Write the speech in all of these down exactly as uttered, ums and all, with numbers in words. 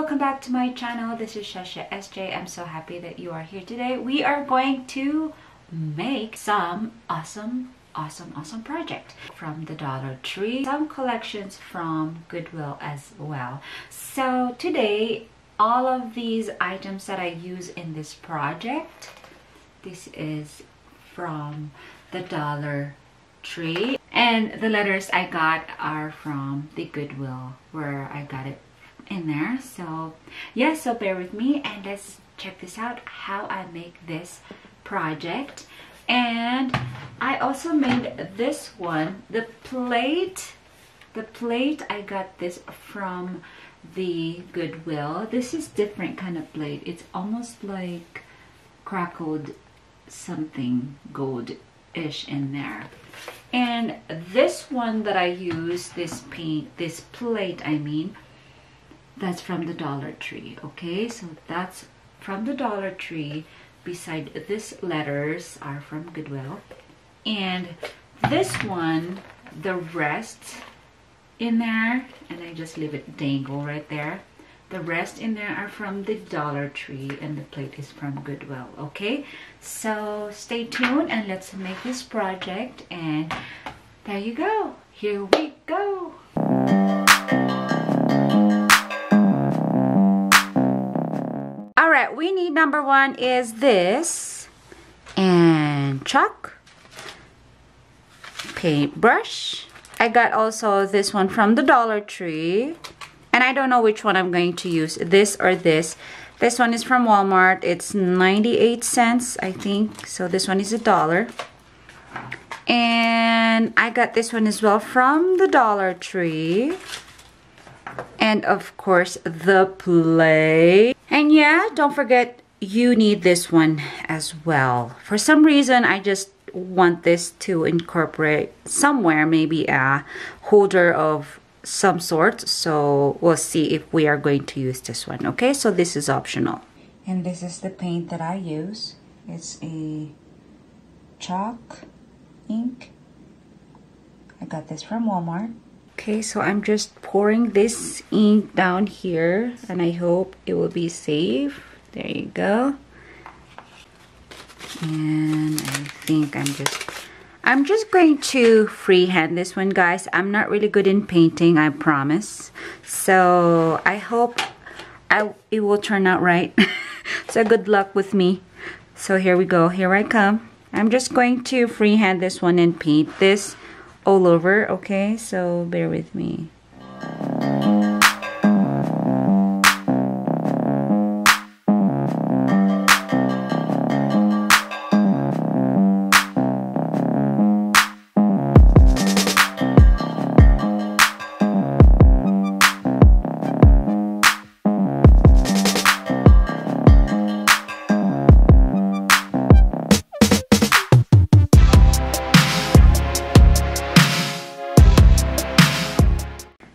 welcome back to my channel. This is Shasha S J. I'm so happy that you are here today. We are going to make some awesome awesome awesome project from the Dollar Tree, some collections from Goodwill as well. So today all of these items that I use in this project, this is from the Dollar Tree, and the letters I got are from the Goodwill where I got it in there. So yeah, so bear with me and let's check this out, how I make this project. And I also made this one, the plate the plate I got this from the Goodwill. This is different kind of plate. It's almost like crackled something gold-ish in there. And this one that I use, this paint this plate I mean, that's from the Dollar Tree. Okay, so that's from the Dollar Tree. Beside this, letters are from Goodwill. And this one, the rest in there, and I just leave it dangle right there. The rest in there are from the Dollar Tree and the plate is from Goodwill. Okay, so stay tuned and let's make this project. And there you go. Here we go. We need, number one is this, and chalk, paintbrush. I got also this one from the Dollar Tree, and I don't know which one I'm going to use, this or this. This one is from Walmart. It's ninety-eight cents, I think. So this one is a dollar. And I got this one as well from the Dollar Tree. And of course the plate. And yeah, don't forget, you need this one as well. For some reason, I just want this to incorporate somewhere, maybe a holder of some sort. So we'll see if we are going to use this one. Okay, so this is optional. And this is the paint that I use. It's a chalk ink. I got this from Walmart. Okay, so I'm just pouring this ink down here, and I hope it will be safe. There you go. And I think I'm just, I'm just going to freehand this one, guys. I'm not really good in painting, I promise. So I hope I, it will turn out right. So good luck with me. So here we go. Here I come. I'm just going to freehand this one and paint this all over. Okay, so bear with me.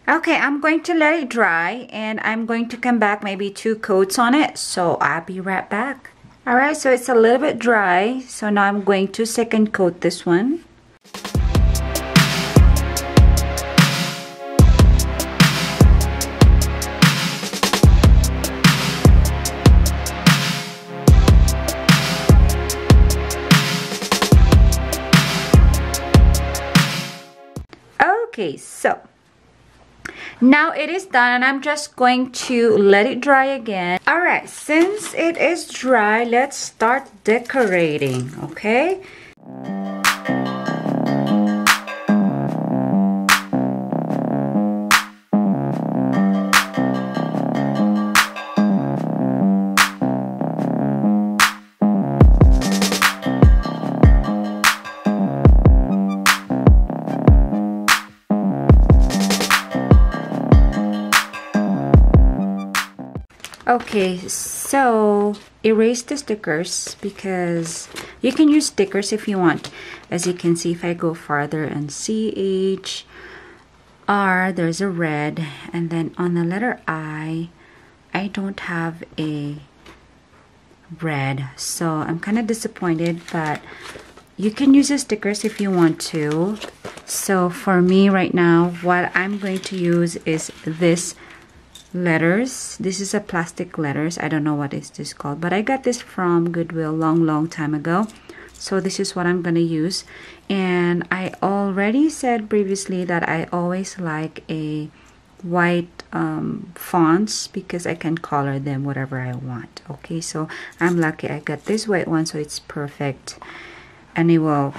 Okay, I'm going to let it dry and I'm going to come back, maybe two coats on it. So I'll be right back. All right, so it's a little bit dry. So now I'm going to second coat this one. Okay, so now it is done, and I'm just going to let it dry again. All right, since it is dry, let's start decorating, okay? Okay, so erase the stickers, because you can use stickers if you want. As you can see, if I go farther and C H R, there's a red, and then on the letter I, I don't have a red, so I'm kind of disappointed, but you can use the stickers if you want to. So for me right now, what I'm going to use is this letters. This is a plastic letters. I don't know what is this called, but I got this from Goodwill long long time ago. So this is what I'm gonna use. And I already said previously that I always like a white um, fonts because I can color them whatever I want. Okay, so I'm lucky I got this white one, so it's perfect, and it will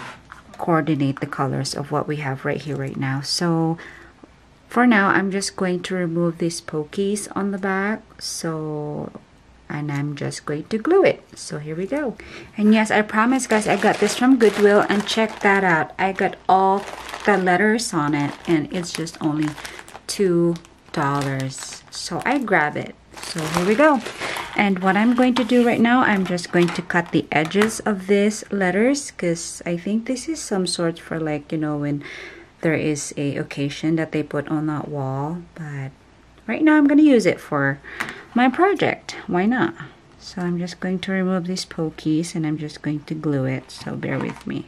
coordinate the colors of what we have right here right now. So for now, I'm just going to remove these pokies on the back, so and I'm just going to glue it. So here we go. And yes, I promise guys, I got this from Goodwill, and check that out. I got all the letters on it, and it's just only two dollars, so I grab it. So here we go. And what I'm going to do right now, I'm just going to cut the edges of these letters, because I think this is some sort for, like, you know, when there is a occasion that they put on that wall. But right now I'm going to use it for my project, why not? So I'm just going to remove these pokies, and I'm just going to glue it, so bear with me.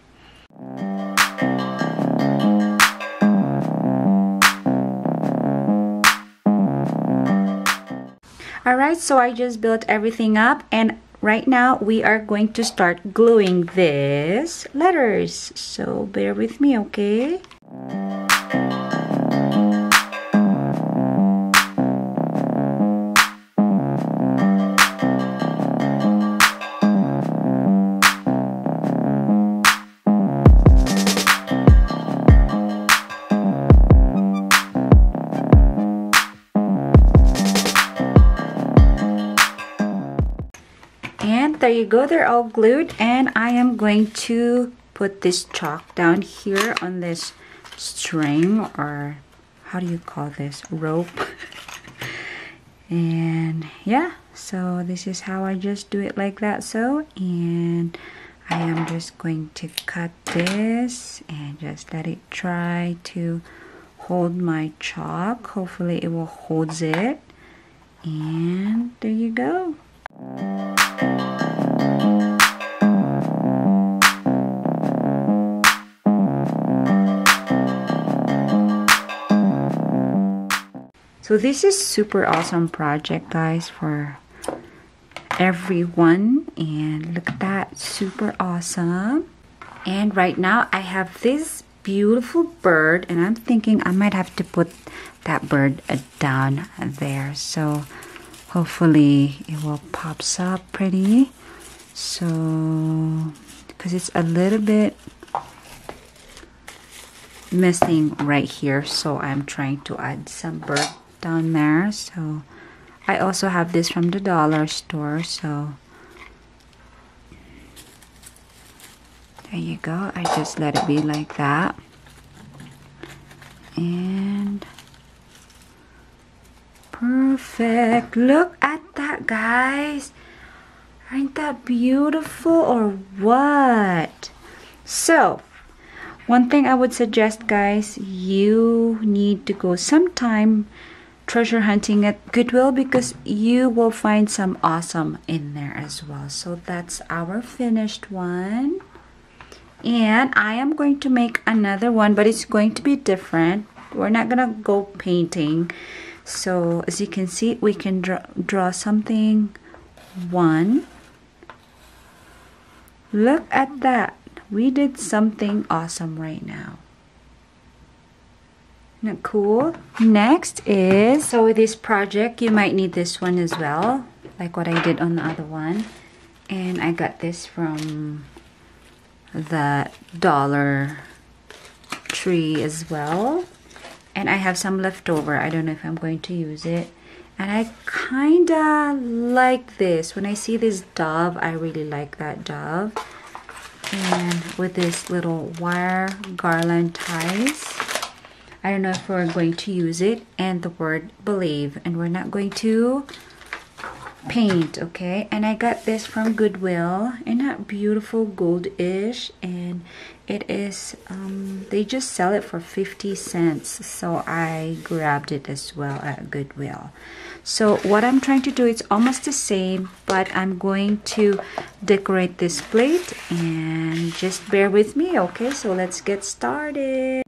Alright, so I just built everything up, and right now we are going to start gluing these letters. So bear with me, okay? There you go, they're all glued, and I am going to put this chalk down here on this string, or how do you call this, rope. And yeah, so this is how I just do it like that. So, and I am just going to cut this and just let it try to hold my chalk. Hopefully it will hold it, and there you go. So this is super awesome project, guys, for everyone. And look at that, super awesome. And right now I have this beautiful bird, and I'm thinking I might have to put that bird down there. So hopefully it will pops up pretty. So, because it's a little bit missing right here, so I'm trying to add some bird down there. So I also have this from the dollar store, so there you go. I just let it be like that, and perfect. Look at that, guys. Aren't that beautiful or what? So one thing I would suggest, guys, you need to go sometime treasure hunting at Goodwill, because you will find some awesome in there as well. So that's our finished one. And I am going to make another one, but it's going to be different. We're not going to go painting. So as you can see, we can draw, draw something one. Look at that. We did something awesome right now. Isn't that cool? Next is, so with this project, you might need this one as well, like what I did on the other one. And I got this from the Dollar Tree as well. And I have some left over. I don't know if I'm going to use it. And I kinda like this. When I see this dove, I really like that dove. And with this little wire garland ties, I don't know if we're going to use it, and the word believe, and we're not going to paint, okay? And I got this from Goodwill. Isn't that beautiful, gold-ish? And it is, um, they just sell it for fifty cents, so I grabbed it as well at Goodwill. So what I'm trying to do, it's almost the same, but I'm going to decorate this plate, and just bear with me, okay? So let's get started.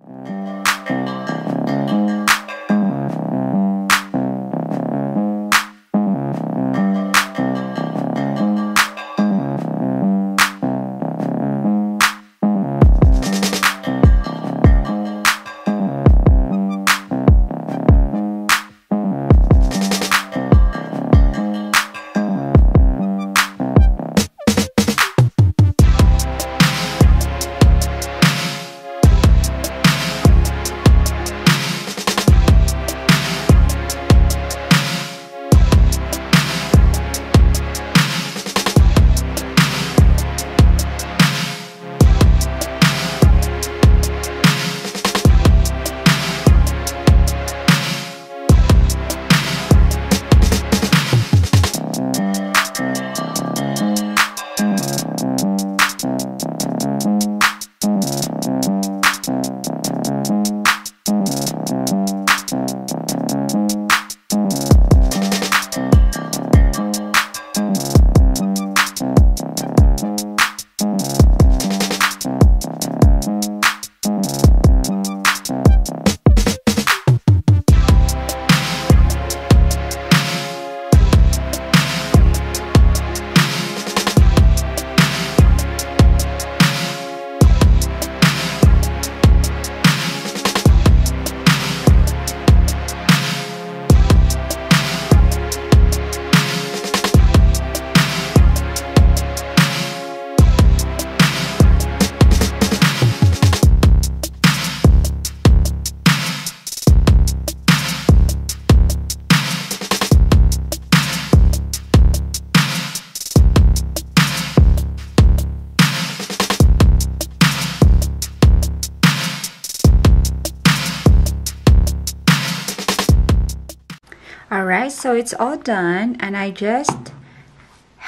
so it's all done, and I just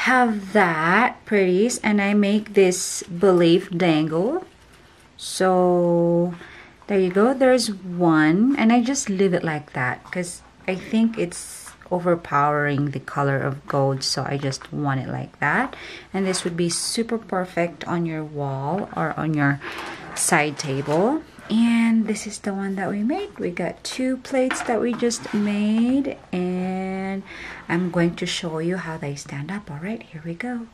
have that pretties, and I make this belief dangle. So there you go, there's one, and I just leave it like that because I think it's overpowering the color of gold, so I just want it like that. And this would be super perfect on your wall or on your side table. And this is the one that we made. We got two plates that we just made, and I'm going to show you how they stand up. All right, here we go.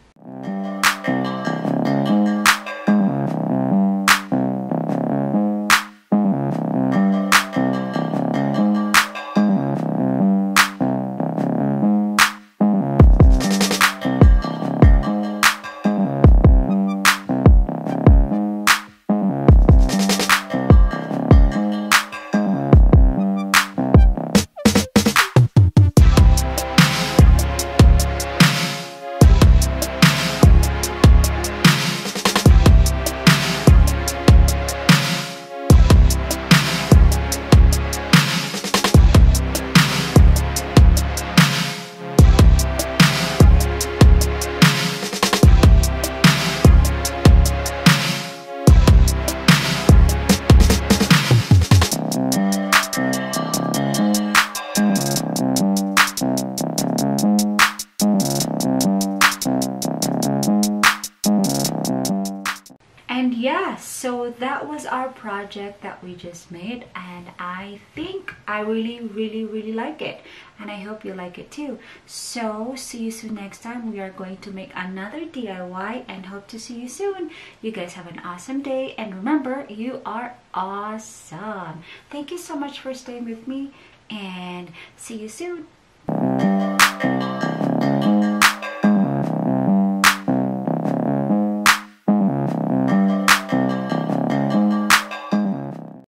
So that was our project that we just made, and I think I really really really like it, and I hope you like it too. So see you soon. Next time we are going to make another D I Y, and hope to see you soon. You guys have an awesome day, and remember, you are awesome. Thank you so much for staying with me, and see you soon.